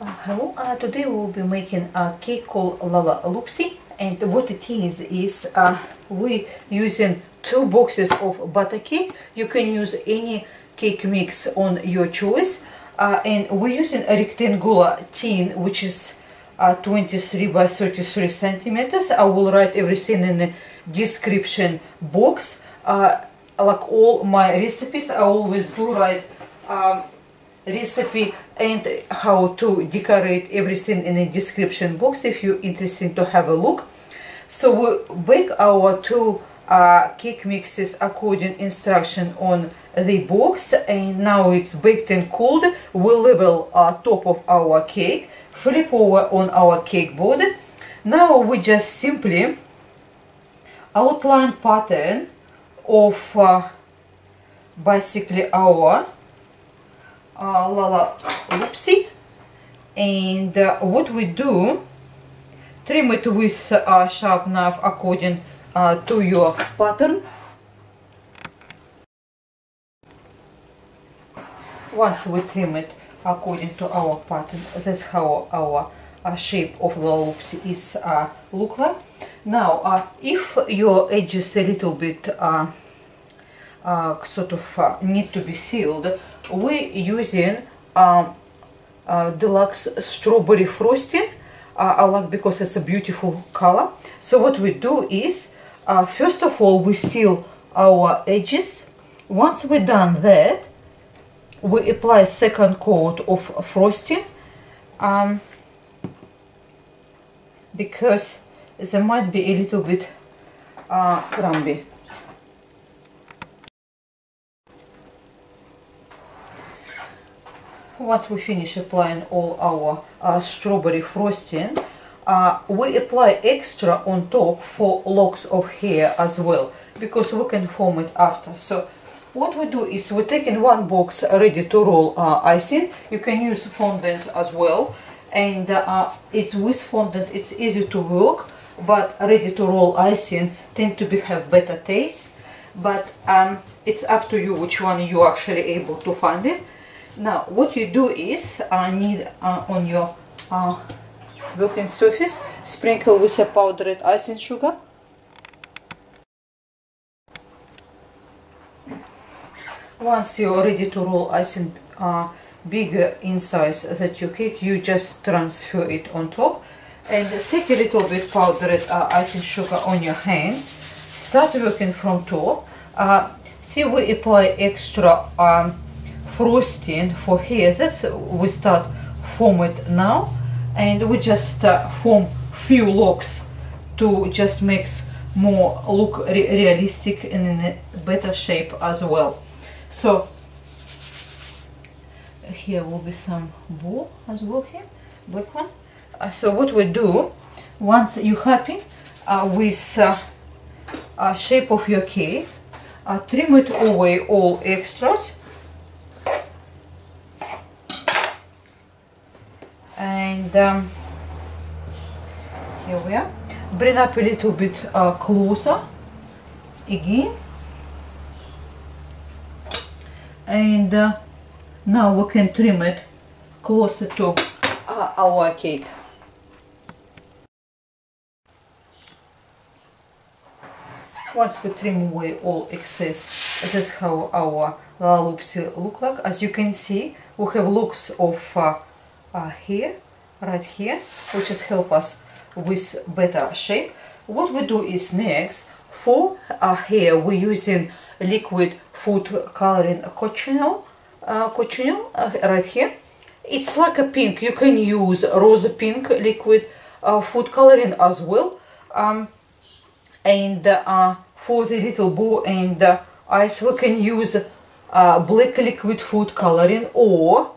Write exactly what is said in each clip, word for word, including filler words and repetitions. Uh, hello, uh, today we'll be making a cake called Lalaloopsy, and what it is is uh, we using two boxes of butter cake. You can use any cake mix on your choice, uh, and we're using a rectangular tin which is uh, twenty-three by thirty-three centimeters. I will write everything in the description box. Uh, like all my recipes, I always do write um, recipe and how to decorate everything in the description box if you're interested to have a look. So we bake our two uh, cake mixes according instruction on the box, and now it's baked and cooled. We level uh, top of our cake, flip over on our cake board. Now we just simply outline pattern of uh, basically our Uh, Lalaloopsy, and uh, what we do, trim it with a uh, sharp knife according uh, to your pattern. Once we trim it according to our pattern, that's how our uh, shape of Lalaloopsy is uh, look like. Now uh, if your edge is a little bit uh, Uh, sort of uh, need to be sealed, we're using um, uh, deluxe strawberry frosting. uh, I like because it's a beautiful color. So what we do is uh, first of all we seal our edges. Once we're done that, we apply second coat of frosting, um, because they might be a little bit uh, crumbly. Once we finish applying all our uh, strawberry frosting, uh, we apply extra on top for locks of hair as well, because we can form it after. So what we do is we're taking one box ready to roll uh, icing. You can use fondant as well, and uh, it's with fondant it's easy to work, but ready to roll icing tend to be have better taste, but um, it's up to you which one you actually able to find it. Now what you do is uh, need uh, on your uh, working surface, sprinkle with a powdered icing sugar. Once you're ready to roll icing uh, bigger in size than your cake, you just transfer it on top and take a little bit powdered uh, icing sugar on your hands. Start working from top. Uh, see, we apply extra um, frosting for hair. That's we start form it now, and we just uh, form few locks to just make more look re realistic and in a better shape as well. So here will be some ball as well, here black one. Uh, so what we do, once you happy uh, with uh, uh, shape of your cake, uh, trim it away all extras. And um, here we are. Bring up a little bit uh, closer again. And uh, now we can trim it closer to uh, our cake. Once we trim away all excess, this is how our Lalaloopsy look like. As you can see, we have looks of uh, Uh, here, right here, which is help us with better shape. What we do is next, for our hair we're using liquid food coloring cochineal, uh, cochineal uh, right here. It's like a pink. You can use rose pink liquid uh, food coloring as well. Um, and uh, for the little bow and uh, eyes, we can use uh, black liquid food coloring or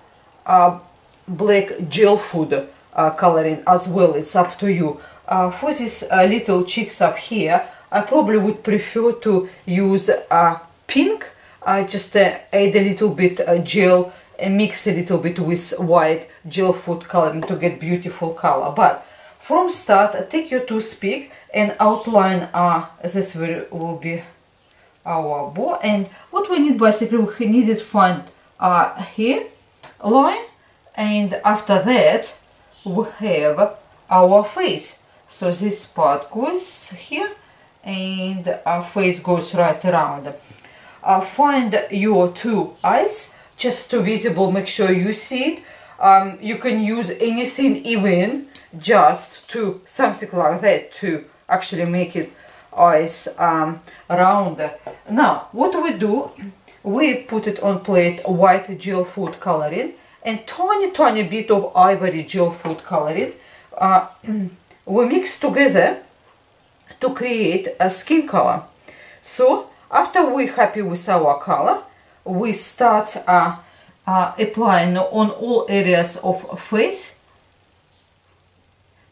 uh, black gel food uh, coloring as well. It's up to you. Uh, for these uh, little cheeks up here, I probably would prefer to use uh, pink. I just uh, add a little bit uh, gel and mix a little bit with white gel food coloring to get beautiful color. But from start, take your toothpick and outline. Uh, this will be our bow. And what we need basically, we needed find uh, hair line and after that we have our face. So this part goes here and our face goes right around. Uh, find your two eyes, just too visible, make sure you see it. Um, you can use anything, even just to something like that, to actually make it eyes um, rounder. Now what we do, we put it on plate white gel food coloring and tiny tiny bit of ivory gel food coloring. Uh, we mix together to create a skin color. So after we're happy with our color, we start uh, uh, applying on all areas of face.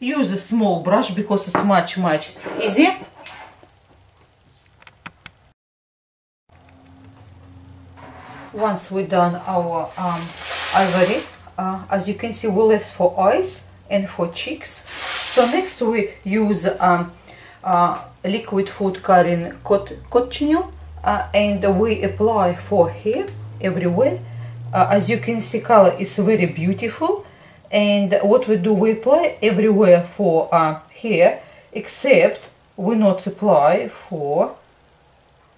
Use a small brush because it's much much easier. Once we've done our um, ivory, uh, as you can see, we left for eyes and for cheeks. So next we use um, uh, liquid food coloring cochineal, uh, and we apply for hair everywhere. Uh, as you can see, color is very beautiful. And what we do, we apply everywhere for uh, hair, except we not apply for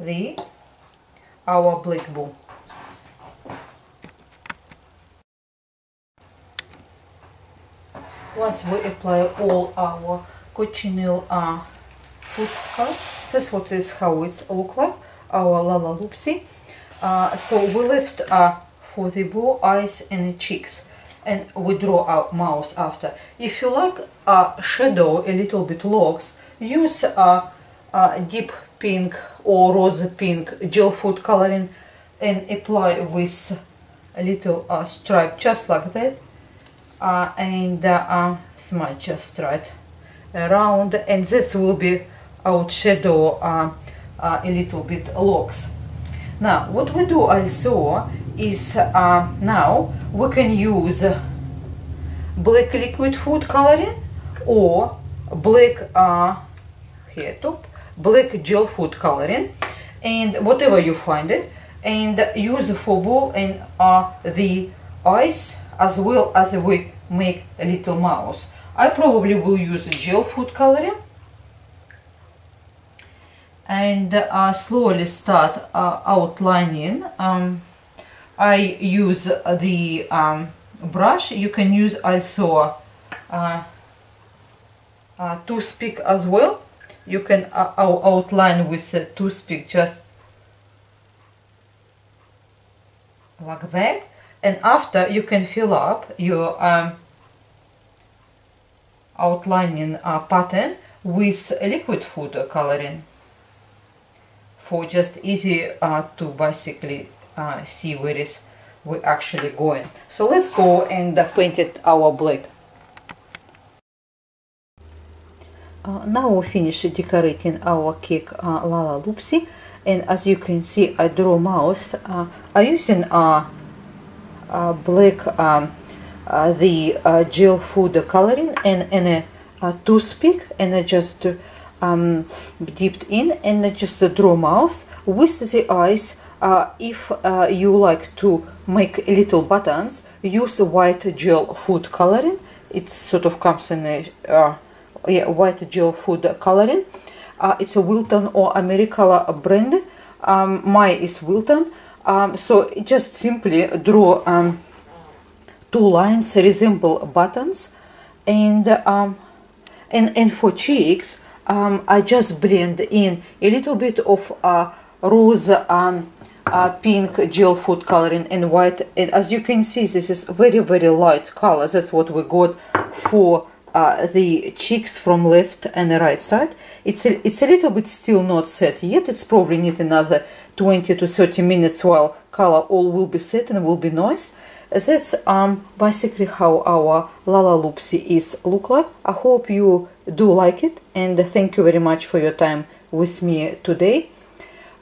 the our black ball. Once we apply all our cochineal uh, food color, this what is how it look like, our Lalaloopsy. Uh, so we left uh, for the bow, eyes and the cheeks, and we draw our mouth after. If you like uh, shadow a little bit locks, use uh, uh, deep pink or rose pink gel food coloring and apply with a little uh, stripe just like that. Uh, and uh, uh, smudge just right around, and this will be out shadow uh, uh, a little bit locks. Now what we do also is uh, now we can use black liquid food coloring or black uh, hair top, black gel food coloring, and whatever you find it, and use for bow and uh, the eyes, as well as we make a little mouse. I probably will use gel food coloring and uh, slowly start uh, outlining. Um, I use the um, brush. You can use also uh, a toothpick as well. You can uh, outline with a toothpick just like that. And after you can fill up your um, outlining uh, pattern with liquid food coloring for just easy uh, to basically uh, see where is we actually going. So let's go and uh, paint it our black. Uh, now we finish decorating our cake uh, Lalaloopsy, and as you can see, I draw mouth. Uh, I using uh, Uh, black um, uh, the uh, gel food coloring and, and a, a toothpick, and I just um, dipped in and I just draw mouth with the eyes. Uh, if uh, you like to make little buttons, use white gel food coloring. It sort of comes in a uh, yeah, white gel food coloring. Uh, it's a Wilton or AmeriColor brand. Um, mine is Wilton. Um, so just simply draw um, two lines resemble buttons, and um, and and for cheeks um, I just blend in a little bit of uh, rose um, uh, pink gel food coloring and white, and as you can see this is very very light colors. That's what we got for uh, the cheeks from left and the right side. It's a, it's a little bit still not set yet. It's probably need another twenty to thirty minutes while color all will be set and will be nice. That's um, basically how our Lalaloopsy is look like. I hope you do like it, and thank you very much for your time with me today.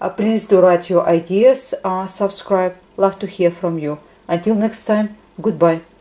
Uh, please do write your ideas, uh, subscribe, love to hear from you. Until next time, goodbye.